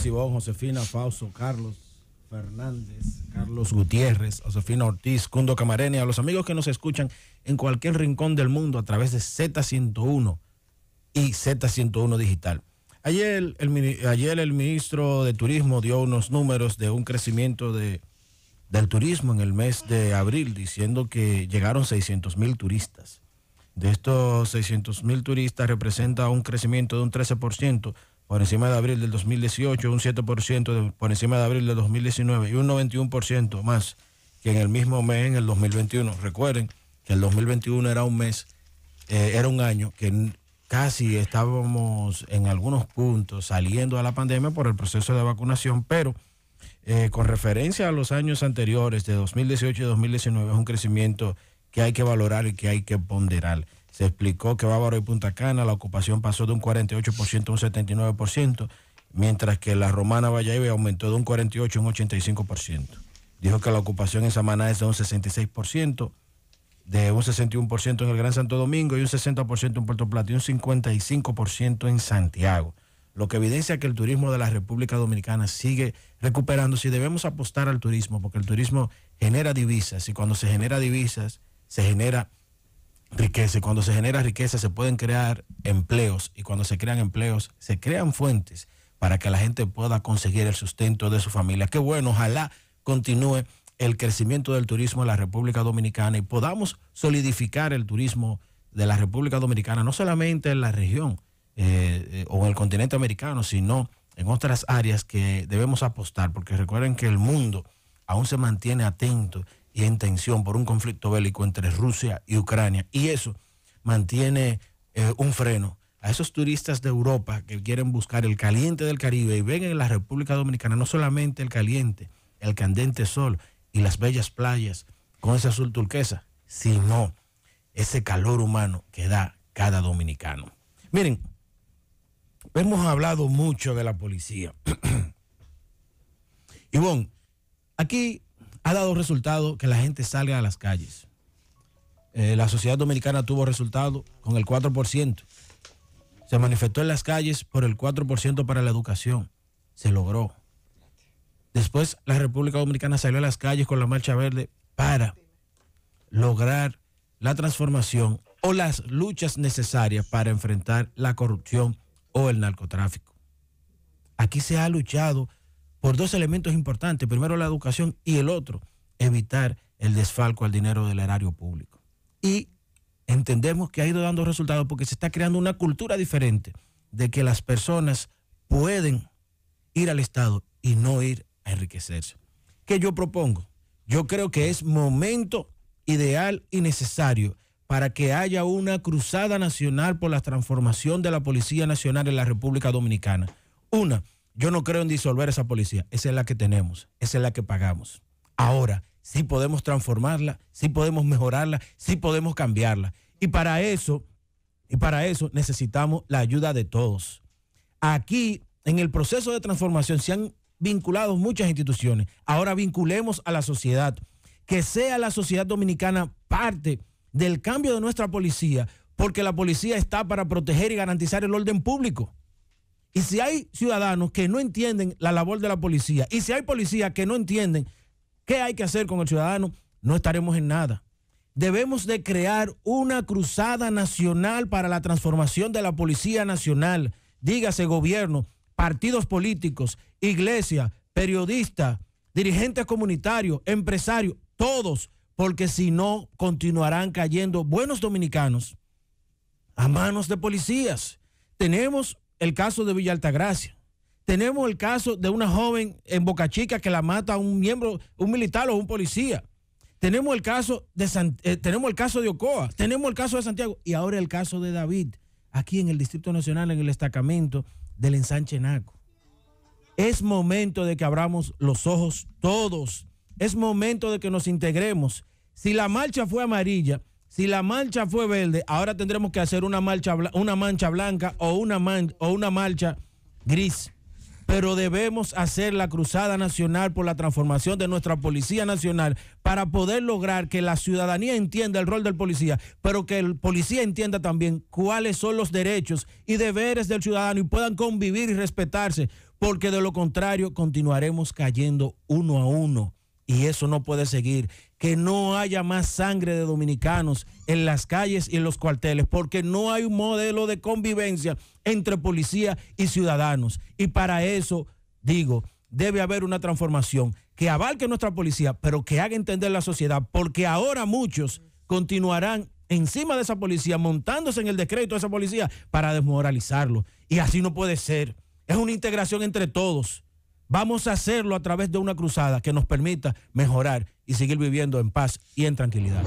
Gracias, Ivonne, Josefina, Fausto, Carlos Fernández, Carlos Gutiérrez, Josefina Ortiz, Cundo Camarena, y a los amigos que nos escuchan en cualquier rincón del mundo a través de Z101 y Z101 Digital. Ayer el ministro de Turismo dio unos números de un crecimiento del turismo en el mes de abril, diciendo que llegaron 600.000 turistas. De estos 600.000 turistas representa un crecimiento de un 13% por encima de abril del 2018, un 7% por encima de abril del 2019 y un 91% más que en el mismo mes en el 2021. Recuerden que el 2021 era un mes, era un año que casi estábamos en algunos puntos saliendo de la pandemia por el proceso de vacunación, pero con referencia a los años anteriores de 2018 y 2019 es un crecimiento que hay que valorar y que hay que ponderar. Se explicó que Bávaro y Punta Cana la ocupación pasó de un 48% a un 79%, mientras que la romana Bayahibe aumentó de un 48% a un 85%. Dijo que la ocupación en Samaná es de un 66%, de un 61% en el Gran Santo Domingo y un 60% en Puerto Plata y un 55% en Santiago. Lo que evidencia que el turismo de la República Dominicana sigue recuperándose y debemos apostar al turismo, porque el turismo genera divisas y cuando se genera divisas se genera riqueza y cuando se genera riqueza se pueden crear empleos y cuando se crean empleos se crean fuentes para que la gente pueda conseguir el sustento de su familia. Qué bueno, ojalá continúe el crecimiento del turismo en la República Dominicana y podamos solidificar el turismo de la República Dominicana, no solamente en la región o en el continente americano, sino en otras áreas que debemos apostar, porque recuerden que el mundo aún se mantiene atento y en tensión por un conflicto bélico entre Rusia y Ucrania, y eso mantiene un freno a esos turistas de Europa que quieren buscar el caliente del Caribe y ven en la República Dominicana no solamente el caliente, el candente sol y las bellas playas con ese azul turquesa, sino ese calor humano que da cada dominicano. Miren, hemos hablado mucho de la policía. Ivonne, aquí ha dado resultado que la gente salga a las calles. La sociedad dominicana tuvo resultado con el 4%. Se manifestó en las calles por el 4% para la educación. Se logró. Después la República Dominicana salió a las calles con la Marcha Verde para lograr la transformación o las luchas necesarias para enfrentar la corrupción o el narcotráfico. Aquí se ha luchado por dos elementos importantes. Primero la educación y el otro, evitar el desfalco al dinero del erario público. Y entendemos que ha ido dando resultados porque se está creando una cultura diferente de que las personas pueden ir al Estado y no ir a enriquecerse. ¿Qué yo propongo? Yo creo que es momento ideal y necesario para que haya una cruzada nacional por la transformación de la Policía Nacional en la República Dominicana. Una, yo no creo en disolver esa policía, esa es la que tenemos, esa es la que pagamos. Ahora, sí podemos transformarla, sí podemos mejorarla, sí podemos cambiarla. Y para eso necesitamos la ayuda de todos. Aquí, en el proceso de transformación, se han vinculado muchas instituciones. Ahora vinculemos a la sociedad, que sea la sociedad dominicana parte del cambio de nuestra policía, porque la policía está para proteger y garantizar el orden público. Y si hay ciudadanos que no entienden la labor de la policía, y si hay policías que no entienden qué hay que hacer con el ciudadano, no estaremos en nada. Debemos de crear una cruzada nacional para la transformación de la Policía Nacional. Dígase gobierno, partidos políticos, iglesia, periodistas, dirigentes comunitarios, empresarios, todos, porque si no, continuarán cayendo buenos dominicanos a manos de policías. Tenemos el caso de Villa Altagracia, tenemos el caso de una joven en Boca Chica que la mata a un militar o un policía, tenemos el caso de Ocoa, tenemos el caso de Santiago y ahora el caso de David, aquí en el Distrito Nacional, en el destacamento del ensanche Naco. Es momento de que abramos los ojos todos, es momento de que nos integremos. Si la marcha fue amarilla, si la marcha fue verde, ahora tendremos que hacer una mancha blanca o una marcha gris. Pero debemos hacer la cruzada nacional por la transformación de nuestra Policía Nacional para poder lograr que la ciudadanía entienda el rol del policía, pero que el policía entienda también cuáles son los derechos y deberes del ciudadano y puedan convivir y respetarse. porque de lo contrario continuaremos cayendo uno a uno y eso no puede seguir. Que no haya más sangre de dominicanos en las calles y en los cuarteles, porque no hay un modelo de convivencia entre policía y ciudadanos. Y para eso, digo, debe haber una transformación que abarque nuestra policía, pero que haga entender la sociedad, porque ahora muchos continuarán encima de esa policía, montándose en el descrédito de esa policía para desmoralizarlo. Y así no puede ser. Es una integración entre todos. Vamos a hacerlo a través de una cruzada que nos permita mejorar y seguir viviendo en paz y en tranquilidad.